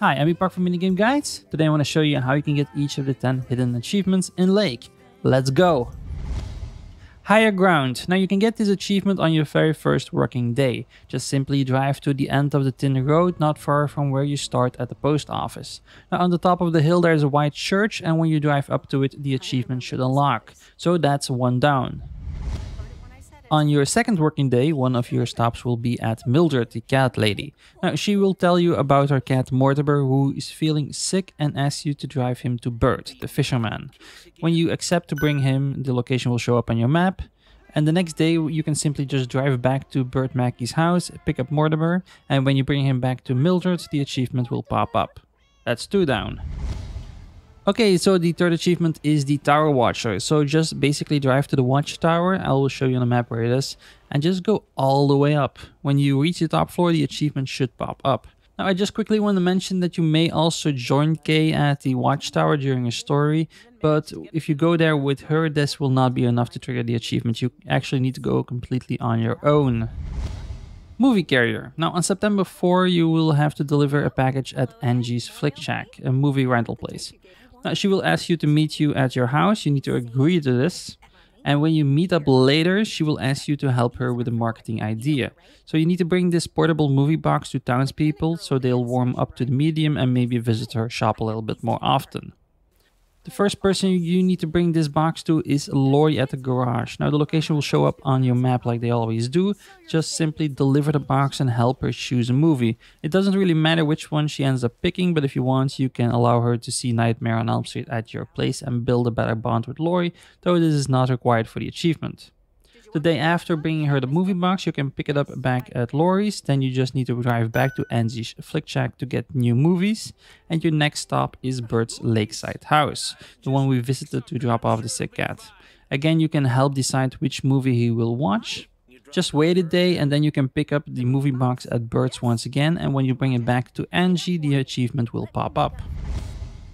Hi, I'm Park from Minigame Guides. Today I want to show you how you can get each of the 10 hidden achievements in Lake. Let's go! Higher Ground. Now you can get this achievement on your very first working day. Just simply drive to the end of the Tin Road, not far from where you start at the post office. Now on the top of the hill there is a white church, and when you drive up to it the achievement should unlock. So that's one down. On your second working day, one of your stops will be at Mildred, the cat lady. Now, she will tell you about her cat Mortimer, who is feeling sick, and asks you to drive him to Bert, the fisherman. When you accept to bring him, the location will show up on your map. And the next day, you can simply just drive back to Bert Mackey's house, pick up Mortimer, and when you bring him back to Mildred, the achievement will pop up. That's two down. Okay, so the third achievement is the Tower Watcher. So just basically drive to the Watchtower. I will show you on the map where it is. And just go all the way up. When you reach the top floor, the achievement should pop up. Now, I just quickly want to mention that you may also join Kay at the Watchtower during a story. But if you go there with her, this will not be enough to trigger the achievement. You actually need to go completely on your own. Movie Carrier. Now on September 4, you will have to deliver a package at Angie's Flick Shack, a movie rental place. Now, she will ask you to meet you at your house. You need to agree to this. And when you meet up later, she will ask you to help her with a marketing idea. So you need to bring this portable movie box to townspeople so they'll warm up to the medium and maybe visit her shop a little bit more often. The first person you need to bring this box to is Lori at the garage. Now the location will show up on your map like they always do. Just simply deliver the box and help her choose a movie. It doesn't really matter which one she ends up picking, but if you want, you can allow her to see Nightmare on Elm Street at your place and build a better bond with Lori, though this is not required for the achievement. The day after bringing her the movie box, you can pick it up back at Lori's. Then you just need to drive back to Angie's Flick Shack to get new movies. And your next stop is Bert's Lakeside House, the one we visited to drop off the sick cat. Again, you can help decide which movie he will watch. Just wait a day and then you can pick up the movie box at Bert's once again. And when you bring it back to Angie, the achievement will pop up.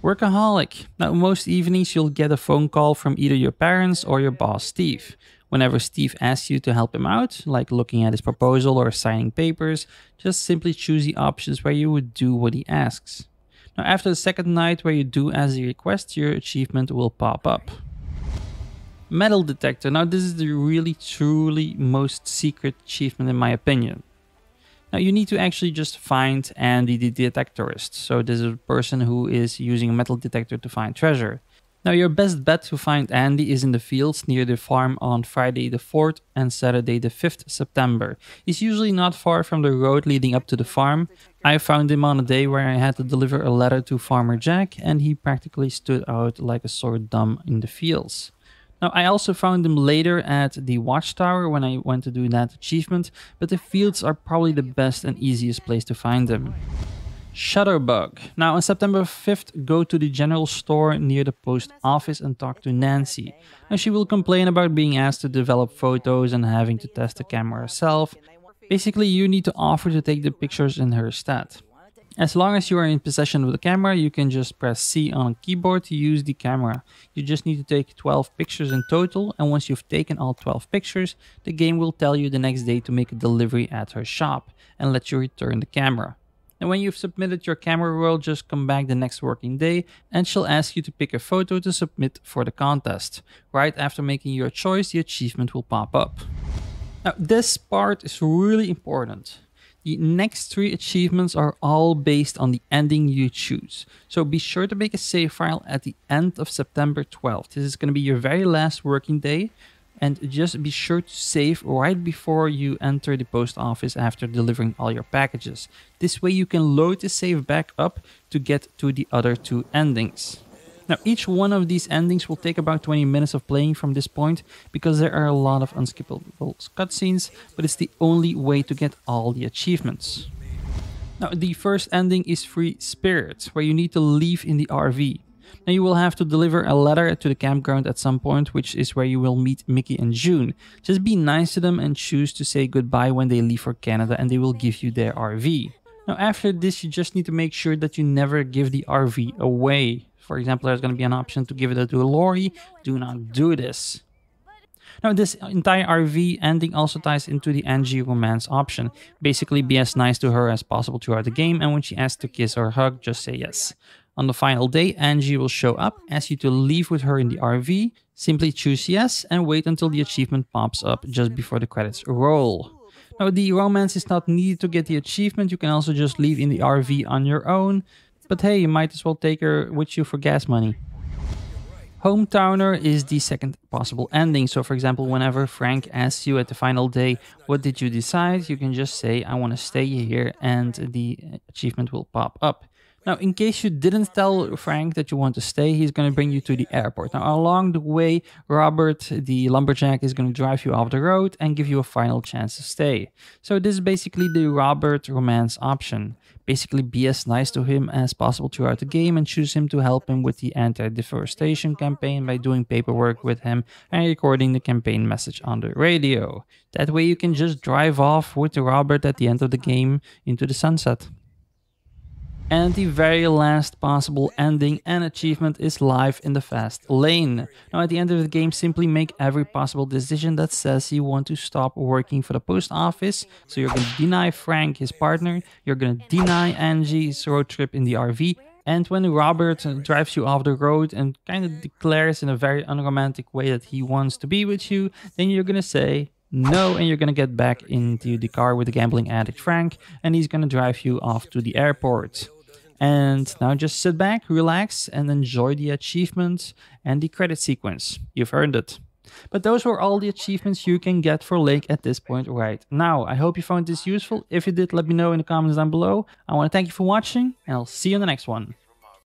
Workaholic. Now, most evenings you'll get a phone call from either your parents or your boss, Steve. Whenever Steve asks you to help him out, like looking at his proposal or signing papers, just simply choose the options where you would do what he asks. Now, after the second night where you do as he requests, your achievement will pop up. Metal detector. Now, this is the really, truly most secret achievement in my opinion. Now, you need to actually just find Andy the detectorist. So this is a person who is using a metal detector to find treasure. Now, your best bet to find Andy is in the fields near the farm on Friday the 4th and Saturday the 5th September. He's usually not far from the road leading up to the farm. I found him on a day where I had to deliver a letter to Farmer Jack, and he practically stood out like a sore thumb in the fields. Now, I also found him later at the Watchtower when I went to do that achievement, but the fields are probably the best and easiest place to find him. Shutterbug. Now on September 5th, go to the General Store near the post office and talk to Nancy. Now she will complain about being asked to develop photos and having to test the camera herself. Basically, you need to offer to take the pictures in her stead. As long as you are in possession of the camera, you can just press C on a keyboard to use the camera. You just need to take 12 pictures in total, and once you've taken all 12 pictures, the game will tell you the next day to make a delivery at her shop and let you return the camera. And when you've submitted your camera roll, just come back the next working day and she'll ask you to pick a photo to submit for the contest. Right after making your choice, the achievement will pop up. Now, this part is really important. The next three achievements are all based on the ending you choose. So be sure to make a save file at the end of September 12th. This is going to be your very last working day. And just be sure to save right before you enter the post office after delivering all your packages. This way you can load the save back up to get to the other two endings. Now each one of these endings will take about 20 minutes of playing from this point because there are a lot of unskippable cutscenes, but it's the only way to get all the achievements. Now the first ending is Free Spirits, where you need to leave in the RV. Now you will have to deliver a letter to the campground at some point, which is where you will meet Mickey and June. Just be nice to them and choose to say goodbye when they leave for Canada, and they will give you their RV. Now after this, you just need to make sure that you never give the RV away. For example, there's going to be an option to give it to Lori. Do not do this. Now, this entire RV ending also ties into the Angie romance option. Basically, be as nice to her as possible throughout the game, and when she asks to kiss or hug, just say yes. On the final day, Angie will show up, ask you to leave with her in the RV. Simply choose yes and wait until the achievement pops up just before the credits roll. Now, the romance is not needed to get the achievement. You can also just leave in the RV on your own. But hey, you might as well take her with you for gas money. Hometowner is the second possible ending. So, for example, whenever Frank asks you at the final day, what did you decide? You can just say, I want to stay here, and the achievement will pop up. Now, in case you didn't tell Frank that you want to stay, he's going to bring you to the airport. Now, along the way, Robert, the lumberjack, is going to drive you off the road and give you a final chance to stay. So this is basically the Robert romance option. Basically, be as nice to him as possible throughout the game and choose him to help him with the anti-deforestation campaign by doing paperwork with him and recording the campaign message on the radio. That way, you can just drive off with Robert at the end of the game into the sunset. And the very last possible ending and achievement is Life in the Fast Lane. Now, at the end of the game, simply make every possible decision that says you want to stop working for the post office. So you're going to deny Frank, his partner. You're going to deny Angie's road trip in the RV. And when Robert drives you off the road and kind of declares in a very unromantic way that he wants to be with you, then you're going to say no, and you're going to get back into the car with the gambling addict Frank, and he's going to drive you off to the airport. And now just sit back, relax, and enjoy the achievements and the credit sequence. You've earned it. But those were all the achievements you can get for Lake at this point right now. I hope you found this useful. If you did, let me know in the comments down below. I want to thank you for watching, and I'll see you in the next one.